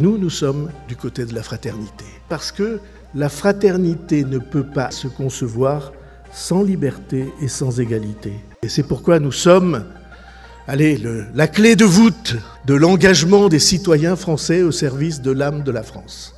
Nous, nous sommes du côté de la fraternité. Parce que la fraternité ne peut pas se concevoir sans liberté et sans égalité. Et c'est pourquoi nous sommes, la clé de voûte de l'engagement des citoyens français au service de l'âme de la France.